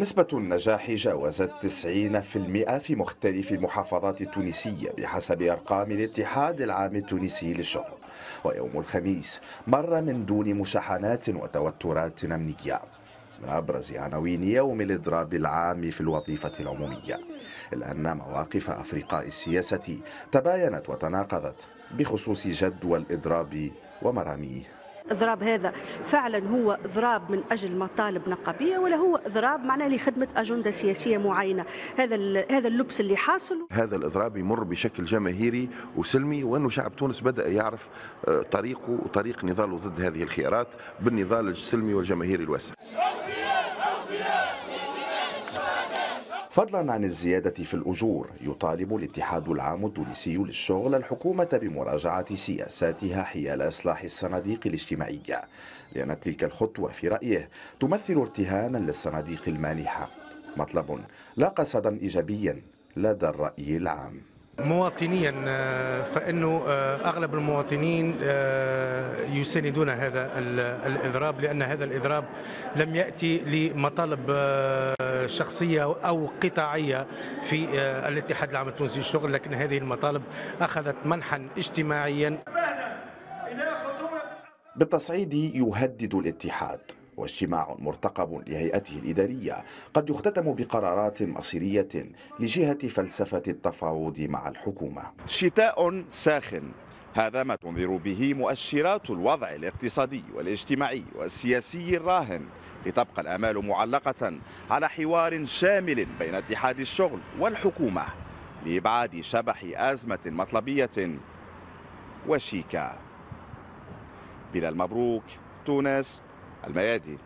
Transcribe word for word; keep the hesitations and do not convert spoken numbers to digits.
نسبة النجاح جاوزت تسعين بالمئة في مختلف المحافظات التونسية بحسب أرقام الاتحاد العام التونسي للشغل. ويوم الخميس مر من دون مشاحنات وتوترات أمنية. من أبرز عناوين يوم الإضراب العام في الوظيفة العمومية، إلا أن مواقف أفرقاء السياسة تباينت وتناقضت بخصوص جدوى الإضراب ومراميه. إضراب هذا فعلا هو إضراب من أجل مطالب نقابية ولا هو إضراب معناه لخدمة أجندة سياسية معينة؟ هذا هذا اللبس اللي حاصل. هذا الإضراب يمر بشكل جماهيري وسلمي، وأنه شعب تونس بدأ يعرف طريقه وطريق نضاله ضد هذه الخيارات بالنضال السلمي والجماهيري الواسع. فضلا عن الزيادة في الأجور، يطالب الاتحاد العام التونسي للشغل الحكومة بمراجعة سياساتها حيال إصلاح الصناديق الاجتماعية، لأن تلك الخطوة في رأيه تمثل ارتهانا للصناديق المانحة، مطلب لاقى صدى إيجابيا لدى الرأي العام. مواطنيا فإنه أغلب المواطنين يساندون هذا الإضراب، لأن هذا الإضراب لم يأتي لمطالب شخصية أو قطاعية في الاتحاد العام التونسي للشغل، لكن هذه المطالب أخذت منحا اجتماعيا. بالتصعيد يهدد الاتحاد، واجتماع مرتقب لهيئته الإدارية قد يختتم بقرارات مصيرية لجهة فلسفة التفاوض مع الحكومة. شتاء ساخن، هذا ما تنذر به مؤشرات الوضع الاقتصادي والاجتماعي والسياسي الراهن، لتبقى الآمال معلقة على حوار شامل بين اتحاد الشغل والحكومة لإبعاد شبح أزمة مطلبية وشيكة. بلال مبروك، تونس، الميادين.